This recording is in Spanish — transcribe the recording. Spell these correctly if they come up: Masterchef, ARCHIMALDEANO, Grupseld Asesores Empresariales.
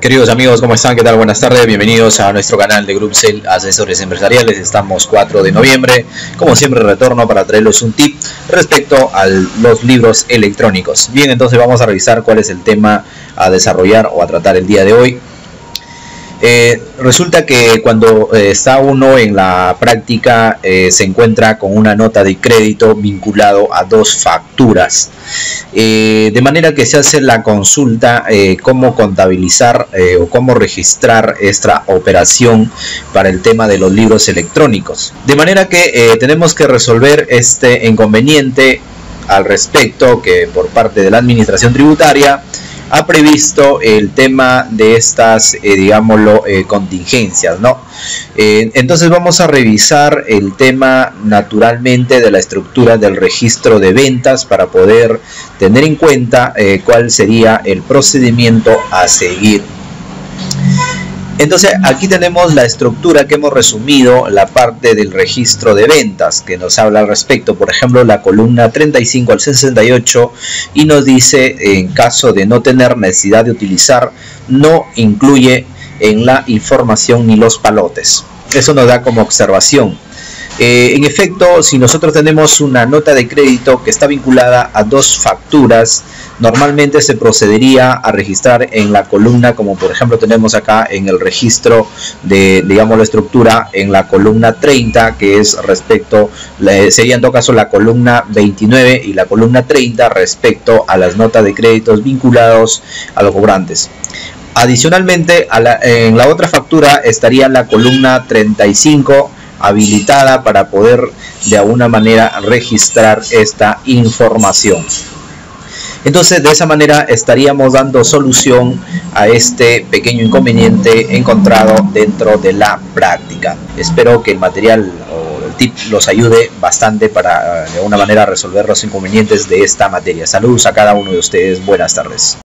Queridos amigos, ¿cómo están? ¿Qué tal? Buenas tardes, bienvenidos a nuestro canal de Grupseld Asesores Empresariales. Estamos 4 de noviembre, como siempre retorno para traerles un tip respecto a los libros electrónicos. Bien, entonces vamos a revisar cuál es el tema a desarrollar o a tratar el día de hoy. Resulta que cuando está uno en la práctica se encuentra con una nota de crédito vinculado a dos facturas, de manera que se hace la consulta cómo contabilizar o cómo registrar esta operación para el tema de los libros electrónicos, de manera que tenemos que resolver este inconveniente al respecto que por parte de la administración tributaria ha previsto el tema de estas, digámoslo, contingencias, ¿no? Entonces vamos a revisar el tema naturalmente de la estructura del registro de ventas para poder tener en cuenta cuál sería el procedimiento a seguir. Entonces aquí tenemos la estructura que hemos resumido, la parte del registro de ventas que nos habla al respecto, por ejemplo la columna 35 al 68, y nos dice en caso de no tener necesidad de utilizar, no incluye en la información ni los palotes. Eso nos da como observación. En efecto, si nosotros tenemos una nota de crédito que está vinculada a dos facturas, normalmente se procedería a registrar en la columna, como por ejemplo tenemos acá en el registro de, digamos, la estructura en la columna 30, que es respecto, sería en todo caso la columna 29 y la columna 30 respecto a las notas de créditos vinculados a los cobrantes. Adicionalmente, en la otra factura estaría la columna 35, habilitada para poder de alguna manera registrar esta información. Entonces de esa manera estaríamos dando solución a este pequeño inconveniente encontrado dentro de la práctica. Espero que el material o el tip los ayude bastante para de alguna manera resolver los inconvenientes de esta materia. Saludos a cada uno de ustedes, buenas tardes.